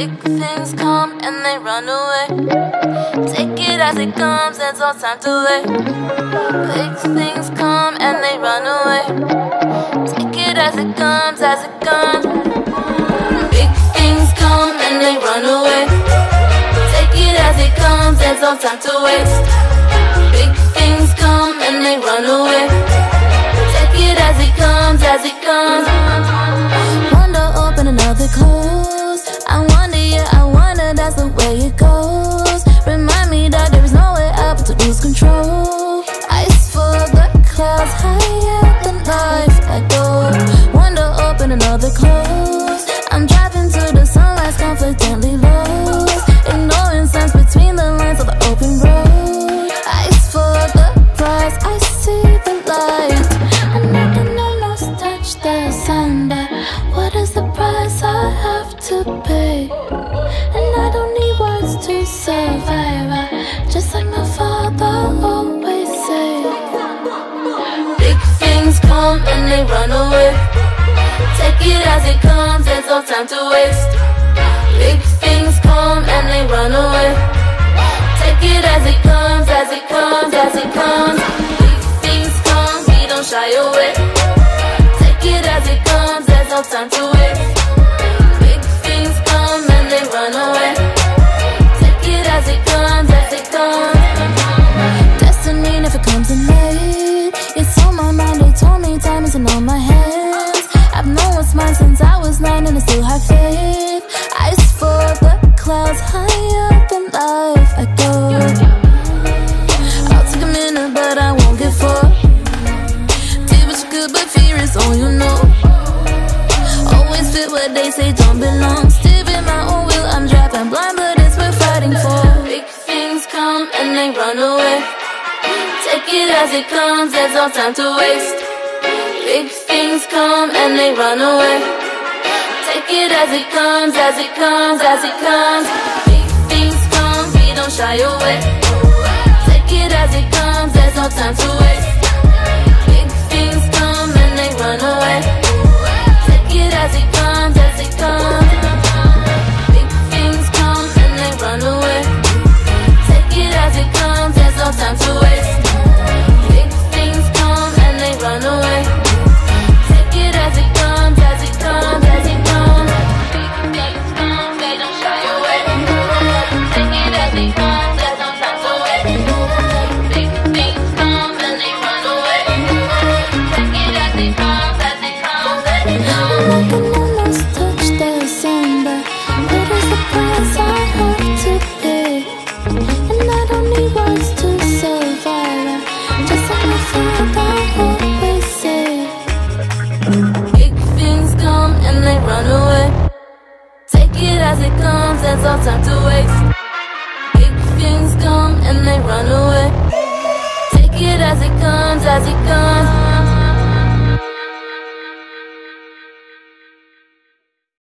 Big things come and they run away. Take it as it comes, there's no time to wait. Big things come and they run away. Take it as it comes, as it comes. Big things come and they run away. Take it as it comes, there's no time to waste. Big things come and they run away. Take it as it comes, as it comes. One door open, another close. I wonder, yeah, I wonder, that's the way it goes. Remind me that there is no way up to lose control. Ice full of dark clouds, higher than life I go. One door open, another close. I'm driving to the sunlight, confidently lost. Ignoring signs between the lines of the open road. Ice full of the prize, I see the light. I know the no-nos touch the sun, but what is the price I have to pay? And I don't need words to survive. Just like my father always say, big things come and they run away. Take it as it comes, there's no time to waste. Big things come and they run away. Take it as it comes, as it comes, as it comes. Big things come, we don't shy away. Take it as it comes, there's no time to waste. On my hands, I've known what's mine since I was 9, and I still have faith. Ice full of the clouds, higher than life I go. I'll take a minute, but I won't get full. Did what you could, but fear is all you know. Always fit what they say, don't belong. Still in my own will, I'm driving blind, but it's worth fighting for. Big things come and they run away. Take it as it comes, there's no time to waste. Big things come and they run away. Take it as it comes, as it comes, as it comes. Big things come, we don't shy away. Take it as it comes, there's no time to waste. Big things come and they run away. Take it as it comes, as it comes. Big things come and they run away. Take it as it comes, there's no time to waste. Big things come and they run away. There's no time to waste. Big things come and they run away. Take it as it comes, as it comes.